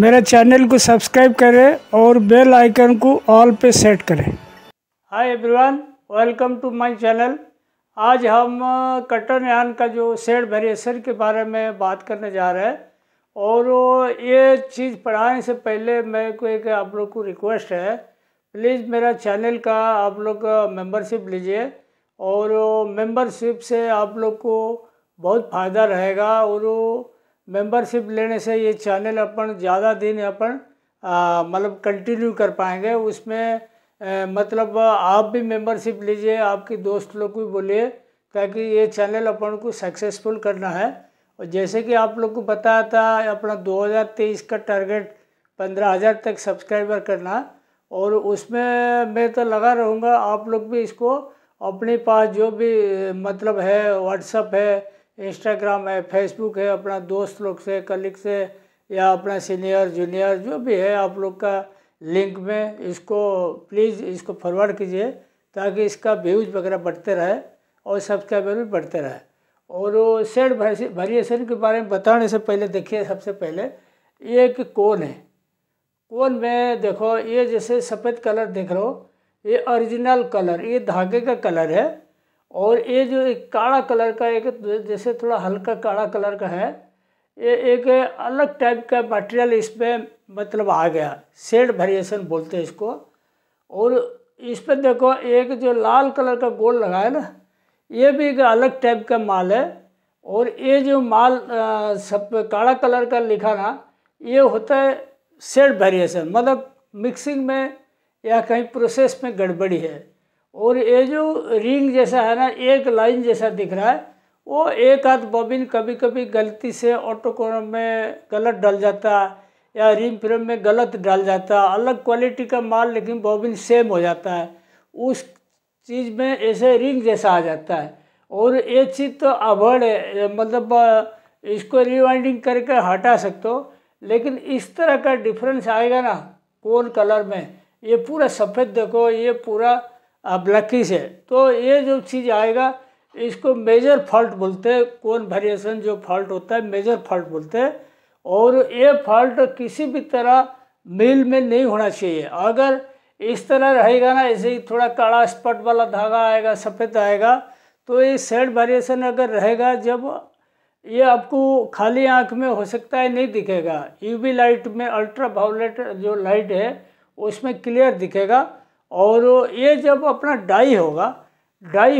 मेरे चैनल को सब्सक्राइब करें और बेल आइकन को ऑल पे सेट करें। Hi everyone, welcome to my channel. आज हम कटर यार्न का जो शेड वेरिएशन के बारे में बात करने जा रहे हैं। और ये चीज़ पढ़ाने से पहले मेरे को एक आप लोग को रिक्वेस्ट है, प्लीज़ मेरा चैनल का आप लोग मेंबरशिप लीजिए और मेंबरशिप से आप लोग को बहुत फ़ायदा रहेगा। और मेंबरशिप लेने से ये चैनल अपन ज़्यादा दिन अपन मतलब कंटिन्यू कर पाएंगे। उसमें मतलब आप भी मेंबरशिप लीजिए, आपके दोस्त लोग को बोलिए, ताकि ये चैनल अपन को सक्सेसफुल करना है। और जैसे कि आप लोग को बताया था, अपना 2023 का टारगेट 15,000 तक सब्सक्राइबर करना, और उसमें मैं तो लगा रहूँगा। आप लोग भी इसको अपने पास जो भी मतलब है, व्हाट्सअप है, इंस्टाग्राम है, फेसबुक है, अपना दोस्त लोग से, कलीग से, या अपना सीनियर जूनियर जो भी है, आप लोग का लिंक में इसको प्लीज़ इसको फॉरवर्ड कीजिए, ताकि इसका व्यूज़ वगैरह बढ़ते रहे और सब्सक्राइबर भी बढ़ते रहे। और शेड वेरिएशन के बारे में बताने से पहले देखिए, सबसे पहले ये एक कोन है। कोन में देखो, ये जैसे सफ़ेद कलर देख रहे हो, ये ओरिजिनल कलर, ये धागे का कलर है। और ये जो एक काला कलर का, एक जैसे थोड़ा हल्का काला कलर का है, ये एक अलग टाइप का मटेरियल इसमें मतलब आ गया, शेड वेरिएशन बोलते हैं इसको। और इस पर देखो, एक जो लाल कलर का गोल लगा है ना, ये भी एक अलग टाइप का माल है। और ये जो माल सब काला कलर का लिखा ना, ये होता है शेड वेरिएशन, मतलब मिक्सिंग में या कहीं प्रोसेस में गड़बड़ी है। और ये जो रिंग जैसा है ना, एक लाइन जैसा दिख रहा है, वो एक आध बॉबिन कभी कभी गलती से ऑटोकोन में गलत डाल जाता है, या रिंग फ्रेम में गलत डाल जाता है, अलग क्वालिटी का माल लेकिन बॉबिन सेम हो जाता है, उस चीज़ में ऐसे रिंग जैसा आ जाता है। और ये चीज़ तो अवॉइड है, मतलब इसको रिवाइंडिंग करके हटा सकते हो, लेकिन इस तरह का डिफरेंस आएगा ना कोन कलर में। ये पूरा सफ़ेद देखो, ये पूरा ब्लैकिश है, तो ये जो चीज़ आएगा इसको मेजर फॉल्ट बोलते हैं। कोन वेरिएशन जो फॉल्ट होता है, मेजर फॉल्ट बोलते हैं। और ये फॉल्ट किसी भी तरह मिल में नहीं होना चाहिए। अगर इस तरह रहेगा ना, ऐसे ही थोड़ा काला स्पॉट वाला धागा आएगा, सफ़ेद आएगा, तो ये शेड वेरिएशन अगर रहेगा, जब ये आपको खाली आँख में हो सकता है नहीं दिखेगा, यूवी लाइट में, अल्ट्रावायलेट जो लाइट है उसमें क्लियर दिखेगा। और ये जब अपना डाई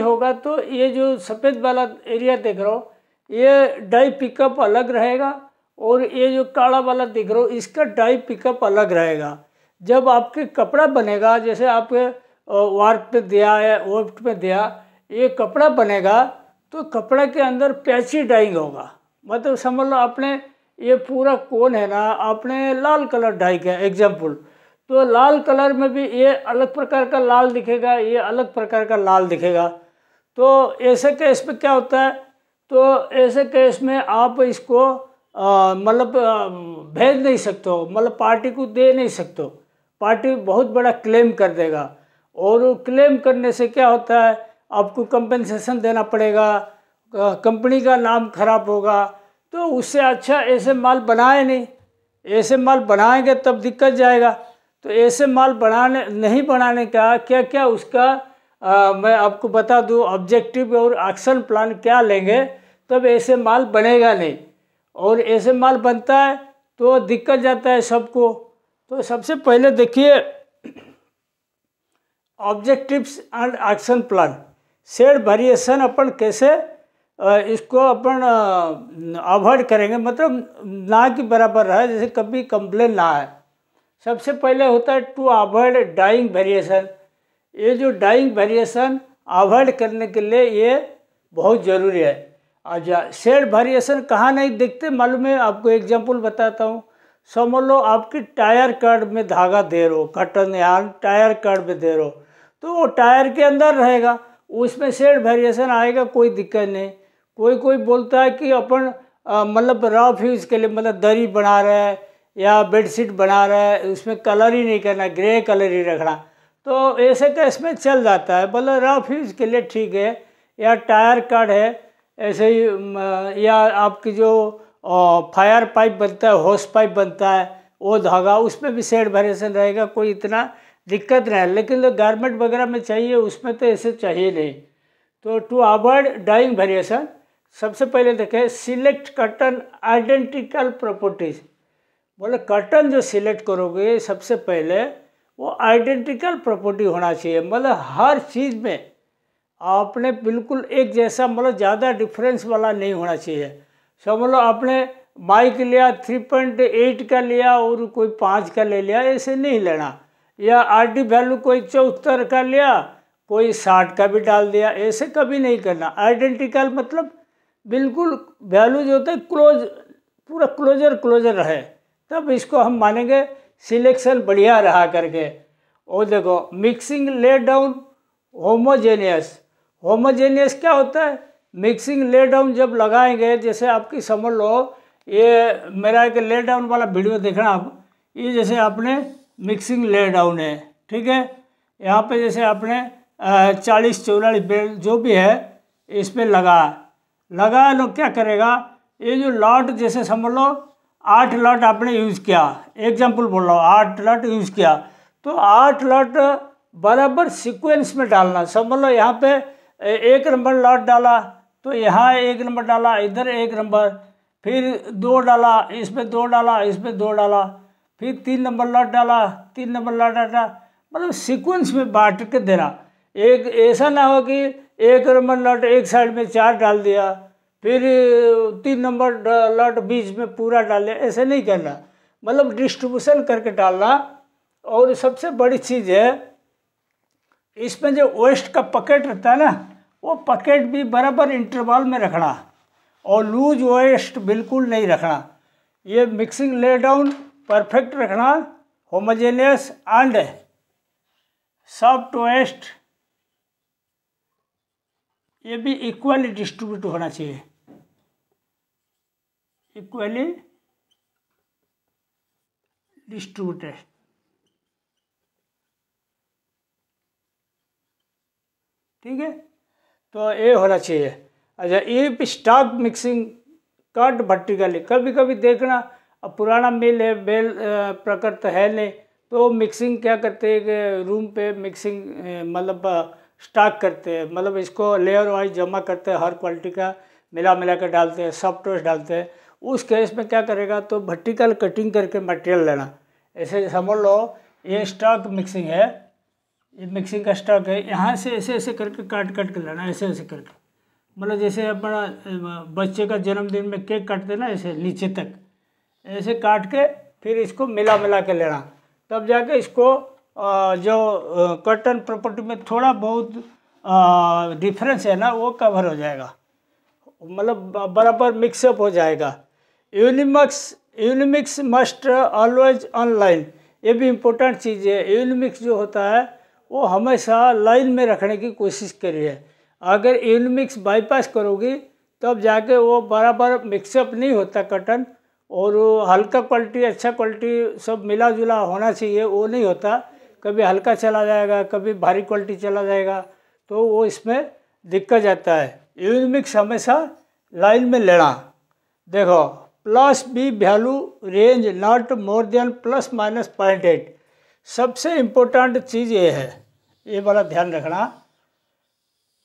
होगा तो ये जो सफ़ेद वाला एरिया देख रहे हो, ये डाई पिकअप अलग रहेगा, और ये जो काला वाला देख रहे हो, इसका डाई पिकअप अलग रहेगा। जब आपके कपड़ा बनेगा, जैसे आपके वार्प में दिया या वेफ्ट में दिया, ये कपड़ा बनेगा, तो कपड़ा के अंदर पैची डाइंग होगा। मतलब समझ लो आपने ये पूरा कोन है ना, आपने लाल कलर डाई किया एग्जाम्पल, तो लाल कलर में भी ये अलग प्रकार का लाल दिखेगा, ये अलग प्रकार का लाल दिखेगा। तो ऐसे केस में क्या होता है, तो ऐसे केस में आप इसको मतलब भेज नहीं सकते हो, मतलब पार्टी को दे नहीं सकते हो, पार्टी बहुत बड़ा क्लेम कर देगा। और क्लेम करने से क्या होता है, आपको कंपनसेशन देना पड़ेगा, कंपनी का नाम खराब होगा। तो उससे अच्छा ऐसे माल बनाए नहीं, ऐसे माल बनाएंगे तब दिक्कत जाएगा। तो ऐसे माल नहीं बनाने का क्या क्या उसका मैं आपको बता दूं, ऑब्जेक्टिव और एक्शन प्लान क्या लेंगे, तब ऐसे माल बनेगा नहीं। और ऐसे माल बनता है तो दिक्कत जाता है सबको। तो सबसे पहले देखिए, objectives and action plan, shade variation अपन कैसे इसको अपन अवॉइड करेंगे, मतलब ना के बराबर रहे, जैसे कभी कंप्लेन ना आए। सबसे पहले होता है टू अवॉइड डाइंग वेरिएशन। ये जो डाइंग वेरिएशन अवॉइड करने के लिए ये बहुत ज़रूरी है। अच्छा, शेड वेरिएशन कहाँ नहीं देखते मालूम है, आपको एग्जांपल बताता हूँ। समझ लो आपकी टायर कर्ड में धागा दे रहे हो, कटन यार्न टायर कर्ड में दे रहे हो, तो वो टायर के अंदर रहेगा, उसमें शेड वेरिएशन आएगा, कोई दिक्कत नहीं। कोई बोलता है कि अपन मतलब रफ यूज़ के लिए, मतलब दरी बना रहे हैं या बेडशीट बना रहा है, उसमें कलर ही नहीं करना, ग्रे कलर ही रखना, तो ऐसे तो इसमें चल जाता है, बोला रफ यूज़ के लिए ठीक है। या टायर कार्ड है ऐसे ही, या आपकी जो फायर पाइप बनता है, हॉस पाइप बनता है, वो धागा उसमें भी शेड भरे से रहेगा, कोई इतना दिक्कत नहीं है। लेकिन जो गारमेंट वगैरह में चाहिए उसमें तो ऐसे चाहिए नहीं। तो टू अवॉइड डाइंग वेरिएशन सबसे पहले देखें सिलेक्ट कटन आइडेंटिकल प्रॉपर्टीज। बोले कटन जो सिलेक्ट करोगे सबसे पहले वो आइडेंटिकल प्रॉपर्टी होना चाहिए, मतलब हर चीज़ में आपने बिल्कुल एक जैसा, मतलब ज़्यादा डिफरेंस वाला नहीं होना चाहिए। सब मतलब आपने माइक लिया 3.8 का लिया और कोई 5 का ले लिया, ऐसे नहीं लेना। या आरडी वैल्यू कोई 74 का लिया कोई 60 का भी डाल दिया, ऐसे कभी नहीं करना। आइडेंटिकल मतलब बिल्कुल वैल्यू जो होता है क्लोज, पूरा क्लोजर रहे, तब इसको हम मानेंगे सिलेक्शन बढ़िया रहा करके। और देखो mixing lay down homogeneous. Homogeneous क्या होता है? मिक्सिंग ले डाउन जब लगाएंगे, जैसे आपकी समझ लो ये मेरा एक ले डाउन वाला वीडियो देखना आप। ये जैसे आपने मिक्सिंग ले डाउन है, ठीक है, यहाँ पे जैसे आपने 40-44 बेल जो भी है इस पर लगा लो। क्या करेगा ये जो लॉट, जैसे समझ लो 8 लॉट आपने यूज़ किया, एग्जाम्पल बोल रहा हूँ, 8 लॉट यूज़ किया तो 8 लॉट बराबर सीक्वेंस में डालना। समझ लो यहाँ पे 1 नंबर लॉट डाला तो यहाँ 1 नंबर डाला, इधर 1 नंबर, फिर 2 डाला, इसमें 2 डाला, इसमें 2 डाला, फिर 3 नंबर लॉट डाला, 3 नंबर लॉट डाला, मतलब सीक्वेंस में बांट के देना। एक ऐसा ना हो कि 1 नंबर लॉट एक साइड में 4 डाल दिया, फिर 3 नंबर लॉट बीच में पूरा डाल दिया, ऐसे नहीं करना, मतलब डिस्ट्रीब्यूशन करके डालना। और सबसे बड़ी चीज़ है इसमें जो वेस्ट का पकेट रहता है ना, वो पकेट भी बराबर इंटरवल में रखना और लूज वेस्ट बिल्कुल नहीं रखना। ये मिक्सिंग ले डाउन परफेक्ट रखना, होमोजेनियस एंड सॉफ्ट वेस्ट ये भी इक्वली डिस्ट्रीब्यूट होना चाहिए, इक्वली डिस्ट्रीब्यूटेड। ठीक है, तो ये होना चाहिए। अच्छा, ईप स्टॉक मिक्सिंग कट वर्टिकली। कभी कभी देखना, अब पुराना मिल है, बेल प्रकृत है नहीं, तो मिक्सिंग क्या करते हैं कि रूम पे मिक्सिंग मतलब स्टॉक करते हैं, मतलब इसको लेयर वाइज जमा करते हैं, हर क्वालिटी का मिला कर डालते हैं, सॉफ्टवेयर डालते हैं। उस केस में क्या करेगा तो वर्टिकल कटिंग करके मटेरियल लेना। ऐसे समझ लो ये स्टॉक मिक्सिंग है, ये मिक्सिंग का स्टॉक है, यहाँ से ऐसे ऐसे करके काट के लाना, ऐसे करके, मतलब जैसे अपना बच्चे का जन्मदिन में केक काटते ना, ऐसे नीचे तक ऐसे काट के फिर इसको मिला के लेना। तब जाके इसको जो कटन प्रॉपर्टी में थोड़ा बहुत डिफरेंस है ना वो कवर हो जाएगा, मतलब बराबर मिक्सअप हो जाएगा। यूनिमिक्स मस्ट ऑलवेज ऑनलाइन, ये भी इम्पोर्टेंट चीज़ है। यूनिमिक्स जो होता है वो हमेशा लाइन में रखने की कोशिश करिए। अगर यूनिमिक्स बाईपास करोगी तब जाके वो बराबर मिक्सअप नहीं होता कटन, और हल्का क्वालिटी अच्छा क्वालिटी सब मिला जुला होना चाहिए, वो नहीं होता। कभी हल्का चला जाएगा, कभी भारी क्वालिटी चला जाएगा, तो वो इसमें दिक्कत आता है। यूनिमिक्स हमेशा लाइन में लेना। देखो plus B value range not more than ±0.8। सबसे इम्पोर्टेंट चीज़ ये है, ये वाला ध्यान रखना।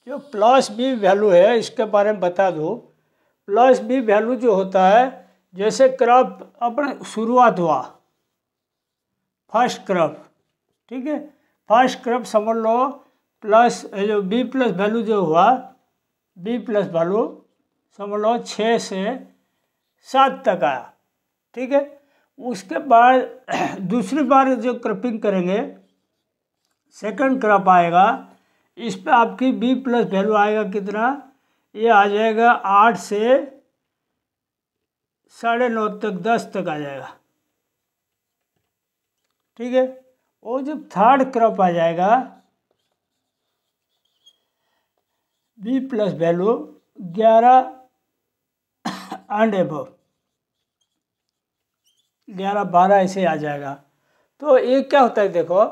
जो प्लस बी वैल्यू है इसके बारे में बता दूँ। प्लस बी वैल्यू जो होता है, जैसे क्रॉप अपने शुरुआत हुआ फर्स्ट क्रॉप, ठीक है, फर्स्ट क्रॉप समझ लो प्लस जो बी प्लस वैल्यू जो हुआ, बी प्लस वैल्यू समझ लो 6 से 7 तक आया, ठीक है। उसके बाद दूसरी बार जो क्रॉपिंग करेंगे, सेकंड क्रॉप आएगा, इस पर आपकी बी प्लस वैल्यू आएगा कितना, ये आ जाएगा 8 से 9.5 तक, 10 तक आ जाएगा, ठीक है। और जब थर्ड क्रॉप आ जाएगा B plus value 11 and above 11-12 ऐसे आ जाएगा। तो ये क्या होता है देखो,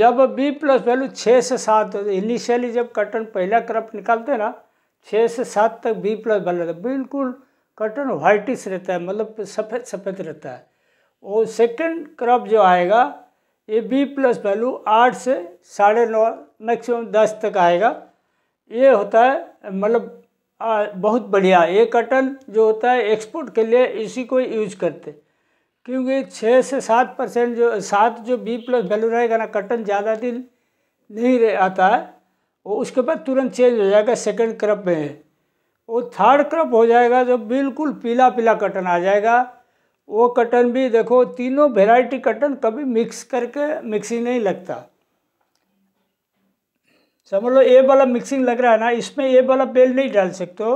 जब बी प्लस वैल्यू 6 से 7 इनिशियली जब कटन पहला क्रॉप निकालते हैं ना, 6 से 7 तक बी प्लस वैल्यू रहता है, बिल्कुल कटन वाइटिश रहता है, मतलब सफ़ेद रहता है। और सेकंड क्रॉप जो आएगा ये बी प्लस वैल्यू 8 से 9.5 मैक्सिमम 10 तक आएगा। ये होता है मतलब बहुत बढ़िया। ये कॉटन जो होता है एक्सपोर्ट के लिए इसी को यूज करते, क्योंकि 6 से 7% जो 7 जो बी प्लस वैल्यू रहेगा ना, कॉटन ज़्यादा दिन नहीं आता है और उसके बाद तुरंत चेंज हो जाएगा सेकंड क्रॉप में है। और थर्ड क्रॉप हो जाएगा जो बिल्कुल पीला पीला कॉटन आ जाएगा। वो कॉटन भी देखो तीनों वेराइटी कॉटन कभी मिक्स करके मिक्सिंग नहीं लगता, समझ लो। ये वाला मिक्सिंग लग रहा है ना, इसमें ये वाला बेल नहीं डाल सकते हो,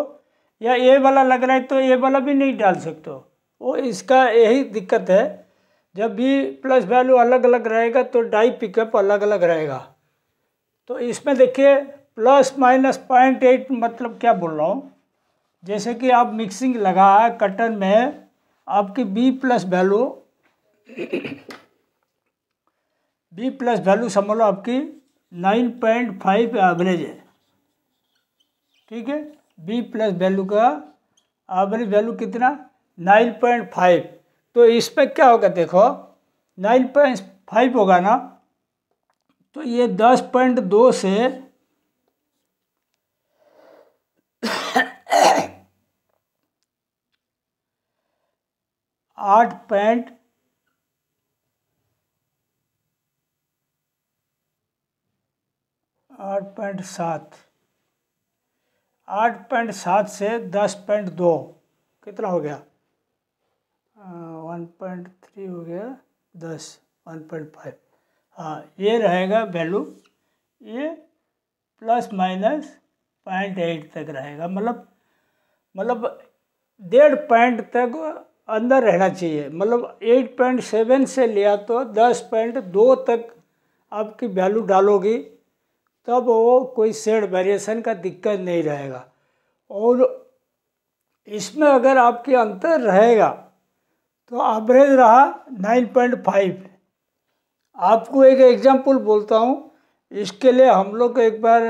या ये वाला लग रहा है तो ये वाला भी नहीं डाल सकते हो। वो इसका यही दिक्कत है, जब भी प्लस वैल्यू अलग अलग रहेगा तो डाई पिकअप अलग अलग रहेगा। तो इसमें देखिए ±0.8 मतलब क्या बोल रहा हूँ, जैसे कि आप मिक्सिंग लगा है कॉटन में, आपकी बी प्लस वैल्यू समझ लो आपकी 9.5 एवरेज है, ठीक है। बी प्लस वैल्यू का एवरेज वैल्यू कितना 9.5, तो इस पर क्या होगा देखो 9.5 होगा ना, तो ये 10.2 से 8.7 से 10.2 कितना हो गया 1.3 हो गया 10 1.5। हाँ ये रहेगा वैल्यू, ये ±0.8 तक रहेगा। मतलब 1.5 पॉइंट तक अंदर रहना चाहिए, मतलब 8.7 से लिया तो 10.2 तक आपकी वैल्यू डालोगी, तब वो कोई शेड वेरिएशन का दिक्कत नहीं रहेगा। और इसमें अगर आपके अंतर रहेगा तो एवरेज रहा 9.5। आपको एक एग्जांपल बोलता हूँ, इसके लिए हम लोग एक बार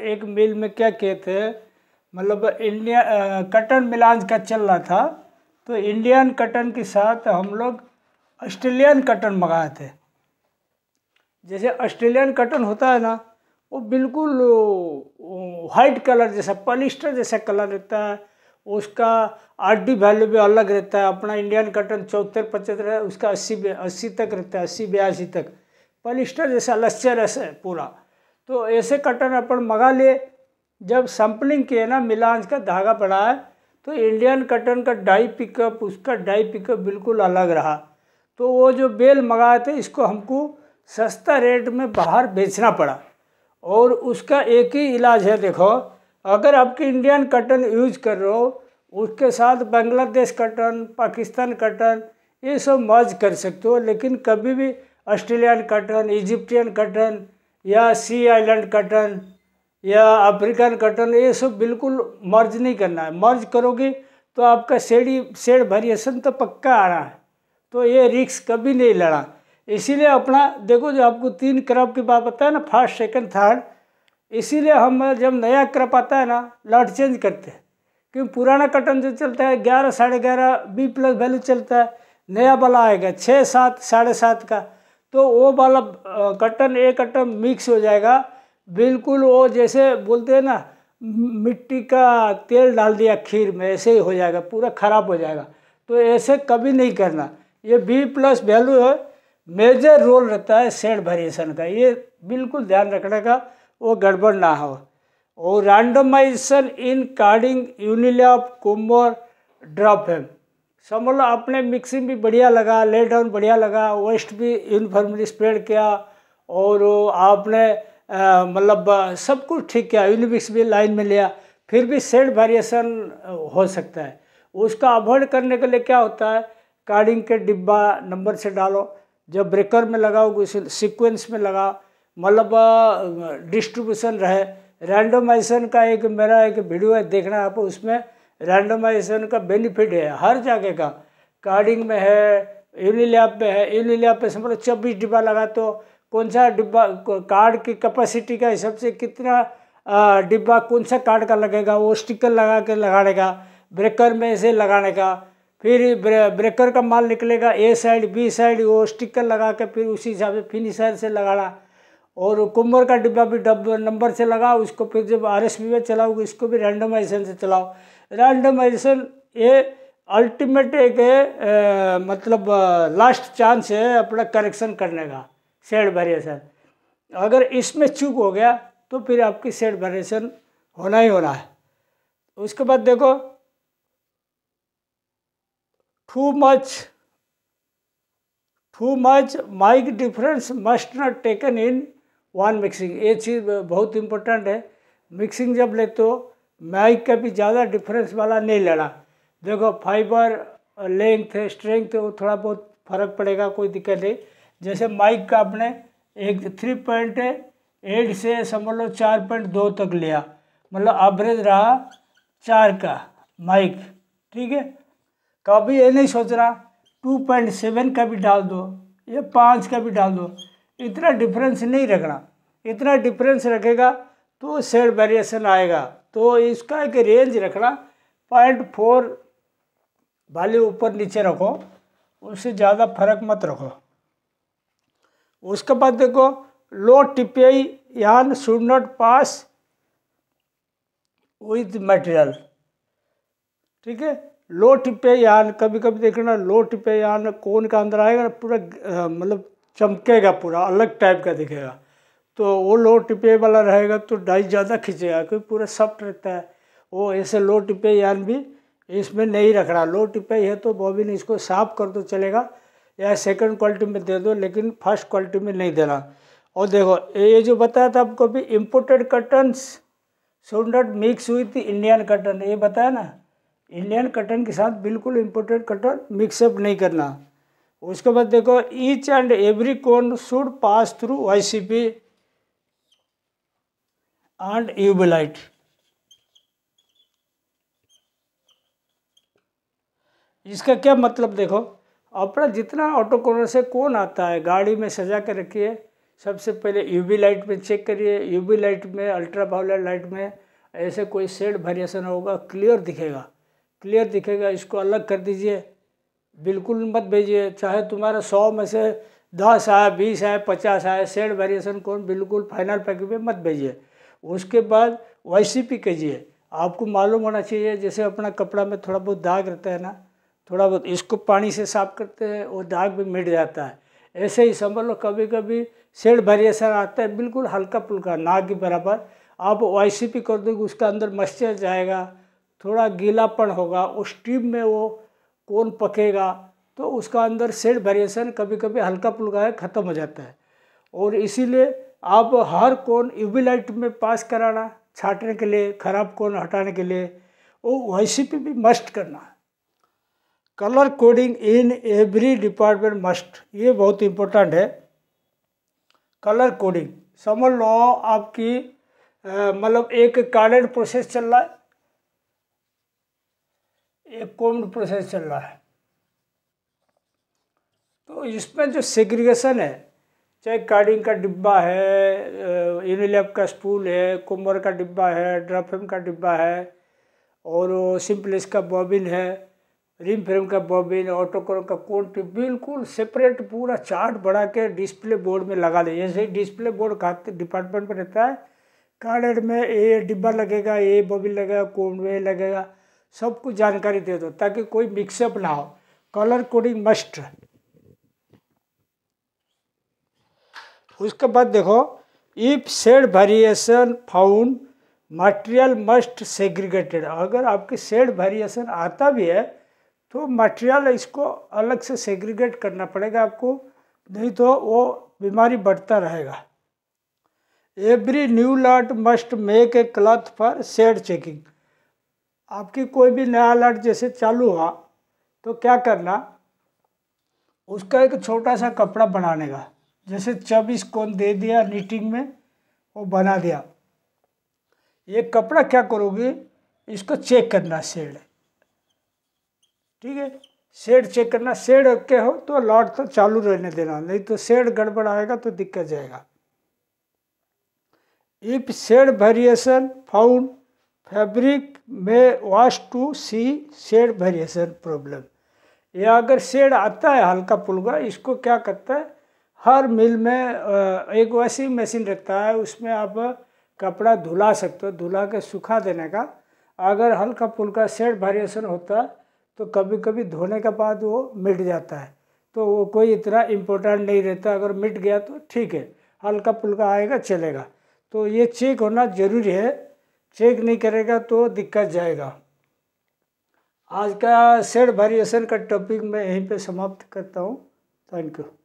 एक मिल में क्या किए थे, मतलब इंडिया कॉटन मिलान का चल रहा था, तो इंडियन कॉटन के साथ हम लोग ऑस्ट्रेलियन कॉटन मंगाए थे। जैसे ऑस्ट्रेलियन कॉटन होता है ना, वो बिल्कुल वाइट कलर जैसा पॉलिस्टर जैसा कलर रहता है, उसका RD वैल्यू भी अलग रहता है। अपना इंडियन कॉटन 74-75 है, उसका 80 तक रहता है, 80-82 तक, पॉलिस्टर जैसा लश्चर ऐसा पूरा। तो ऐसे कॉटन अपन मंगा लिए, जब सैम्पलिंग किए ना, मिलांस का धागा पड़ा है, तो इंडियन कॉटन का डाई पिकअप, उसका डाई पिकअप बिल्कुल अलग रहा। तो वो जो बेल मंगाए थे इसको हमको सस्ता रेट में बाहर बेचना पड़ा। और उसका एक ही इलाज है, देखो अगर आपके इंडियन कॉटन यूज कर रहे हो, उसके साथ बांग्लादेश कॉटन, पाकिस्तान कॉटन, ये सब मर्ज कर सकते हो, लेकिन कभी भी ऑस्ट्रेलियन कॉटन, इजिप्टियन कॉटन या सी आइलैंड कॉटन या अफ्रीकन कॉटन, ये सब बिल्कुल मर्ज नहीं करना है। मर्ज करोगे तो आपका शेड वेरिएशन तो पक्का आ रहा है, तो ये रिस्क कभी नहीं लड़ा। इसीलिए अपना देखो, जो आपको 3 क्रॉप की बात बताया ना, फर्स्ट सेकंड थर्ड, इसीलिए हम जब नया क्रॉप आता है ना लॉट चेंज करते हैं, क्योंकि पुराना कॉटन जो चलता है 11 साढ़े 11 बी प्लस वैल्यू चलता है, नया वाला आएगा 6 7 साढ़े 7 का, तो वो वाला कॉटन एक कॉटन मिक्स हो जाएगा बिल्कुल। वो जैसे बोलते हैं ना मिट्टी का तेल डाल दिया खीर में, ऐसे ही हो जाएगा, पूरा ख़राब हो जाएगा। तो ऐसे कभी नहीं करना। ये बी प्लस वैल्यू है, मेजर रोल रहता है शेड वेरिएशन का, ये बिल्कुल ध्यान रखने का, वो गड़बड़ ना हो। और randomisation in carding unilap comber drop है, समझ लो आपने मिक्सिंग भी बढ़िया लगा, ले डाउन बढ़िया लगा, वेस्ट भी यूनिफॉर्मली स्प्रेड किया, और आपने मतलब सब कुछ ठीक किया, यूनिमिक्स भी लाइन में लिया, फिर भी शेड वेरिएशन हो सकता है। उसका अवॉइड करने के लिए क्या होता है, कार्डिंग के डिब्बा नंबर से डालो, जब ब्रेकर में लगाओ सीक्वेंस में लगा, मतलब डिस्ट्रीब्यूशन रहे। रैंडमाइजेशन का एक मेरा एक वीडियो है, देखना आप, उसमें रैंडमाइजेशन का बेनिफिट है हर जगह का। कार्डिंग में है, यूनिलैप में है, यूनिलैप पे समझ लो 24 डिब्बा लगा, तो कौन सा डिब्बा कार्ड की कैपेसिटी का हिसाब से कितना डिब्बा कौन सा कार्ड का लगेगा, वो स्टिकर लगा के लगाने का, ब्रेकर में ऐसे लगाने का, फिर ब्रेकर का माल निकलेगा ए साइड बी साइड, वो स्टिकर लगा के फिर उसी हिसाब से फिनिशर से लगाना। और कुम्बर का डिब्बा भी डब्बा नंबर से लगा, उसको फिर जब आरएसबी में चलाओगे इसको भी रैंडमाइजेशन से चलाओ। रैंडमाइजेशन ये अल्टीमेट एक मतलब लास्ट चांस है अपना करेक्शन करने का शेड वेरिएशन। अगर इसमें चूक हो गया तो फिर आपकी शेड वेरिएशन होना ही होना है। उसके बाद देखो too much mic difference must not taken in one mixing। ये चीज़ बहुत इम्पोर्टेंट है। मिक्सिंग जब लेते हो माइक का भी ज़्यादा डिफरेंस वाला नहीं लेना। देखो फाइबर लेंथ है स्ट्रेंथ है वो थोड़ा बहुत फर्क पड़ेगा, कोई दिक्कत नहीं। जैसे माइक का आपने एक 3.8 से समझ लो 4.2 तक लिया, मतलब एवरेज रहा 4 का माइक, ठीक है। कभी ये नहीं सोच रहा 2.7 का भी डाल दो या 5 का भी डाल दो, इतना डिफरेंस नहीं रखना। इतना डिफरेंस रखेगा तो शेड वेरिएशन आएगा। तो इसका एक रेंज रखना 0.4 वाले ऊपर नीचे रखो, उससे ज़्यादा फर्क मत रखो। उसके बाद देखो low TPI yarn should not pass with material, ठीक है। लो टिपे यान कभी कभी देखना, लो टिपे यान कोन का अंदर आएगा पूरा मतलब चमकेगा, पूरा अलग टाइप का दिखेगा। तो वो लो टिपे वाला रहेगा तो डाई ज़्यादा खींचेगा क्योंकि पूरा सॉफ्ट रहता है वो। ऐसे लो टिपे यान भी इसमें नहीं रखना। लो टिपे है तो बॉबिन इसको साफ कर दो चलेगा, या सेकंड क्वालिटी में दे दो, लेकिन फर्स्ट क्वालिटी में नहीं देना। और देखो ये जो बताया था आपको भी, imported cottons should not mix with Indian cotton, ये बताया ना। इंडियन कटन के साथ बिल्कुल इम्पोर्टेड कटन मिक्सअप नहीं करना। उसके बाद देखो each and every cone should pass through YCP and UV light. इसका क्या मतलब देखो, अपना जितना ऑटो कोनर से कोन आता है गाड़ी में सजा के रखिए। सबसे पहले यूवी लाइट में चेक करिए, यूवी लाइट में अल्ट्रावायलेट लाइट में ऐसे कोई शेड वेरिएशन होगा क्लियर दिखेगा, क्लियर दिखेगा। इसको अलग कर दीजिए, बिल्कुल मत भेजिए। चाहे तुम्हारा 100 में से 10 आए 20 आए 50 आए, शेड वेरिएशन कोन बिल्कुल फाइनल पैकेज में मत भेजिए। उसके बाद वाईसीपी कीजिए। आपको मालूम होना चाहिए, जैसे अपना कपड़ा में थोड़ा बहुत दाग रहता है ना, थोड़ा बहुत इसको पानी से साफ करते हैं और दाग भी मिट जाता है। ऐसे ही समझ लो कभी कभी शेड वेरिएशन आता है बिल्कुल हल्का फुल्का ना के बराबर, आप वाईसीपी कर दोगे उसका अंदर मॉइस्चर जाएगा, थोड़ा गीलापन होगा, उस ट्यूब में वो कोन पकेगा तो उसका अंदर शेड वेरिएशन कभी कभी हल्का फुल्का है ख़त्म हो जाता है। और इसीलिए आप हर कोन यूवी लाइट में पास कराना, छाटने के लिए खराब कोन हटाने के लिए, वो वाईसीपी भी मस्ट करना। Colour coding in every department must, ये बहुत इम्पोर्टेंट है। कलर कोडिंग समझ लो आपकी मतलब एक कार्डेड प्रोसेस चल रहा है, एक कोम्ड प्रोसेस चल रहा है। तो इसमें जो सेग्रीगेशन है, चाहे कार्डिंग का डिब्बा है, यूनिलैप का स्पूल है, कुम्बर का डिब्बा है, ड्रफेम का डिब्बा है, और सिंपलेस का बॉबिन है, रिम फ्रेम का बॉबिन, ऑटोकोर का कोन टिप, बिल्कुल सेपरेट पूरा चार्ट बना के डिस्प्ले बोर्ड में लगा दे। जैसे डिस्प्ले बोर्ड खाते डिपार्टमेंट में रहता है, कार्ड में ये डिब्बा लगेगा, ये बॉबिन लगेगा, कोन वे लगेगा, सब कुछ जानकारी दे दो ताकि कोई मिक्सअप ना हो। Colour coding must. उसके बाद देखो if shade variation found material must segregated, अगर आपकी शेड वेरिएशन आता भी है तो मटेरियल इसको अलग से सेग्रीगेट करना पड़ेगा आपको, नहीं तो वो बीमारी बढ़ता रहेगा। Every new lot must make a cloth for shade checking, आपकी कोई भी नया लॉट जैसे चालू हुआ तो क्या करना, उसका एक छोटा सा कपड़ा बनाने का, जैसे 24 कोन दे दिया नीटिंग में वो बना दिया, ये कपड़ा क्या करोगे इसको चेक करना शेड, ठीक है। शेड चेक करना, शेड ओके हो तो लॉट तो चालू रहने देना, नहीं तो शेड गड़बड़ आएगा तो दिक्कत जाएगा। If shade variation found fabric में wash to see shade variation problem, या अगर शेड आता है हल्का पुलगा, इसको क्या करता है, हर मिल में एक वैसी मशीन रखता है, उसमें आप कपड़ा धुला सकते हो, धुला के सुखा देने का। अगर हल्का पुलका शेड वेरिएशन होता है तो कभी कभी धोने के बाद वो मिट जाता है, तो वो कोई इतना इम्पोर्टेंट नहीं रहता। अगर मिट गया तो ठीक है, हल्का पुलका आएगा चलेगा। तो ये चेक होना ज़रूरी है, चेक नहीं करेगा तो दिक्कत जाएगा। आज का शेड वेरिएशन का टॉपिक मैं यहीं पे समाप्त करता हूँ। Thank you.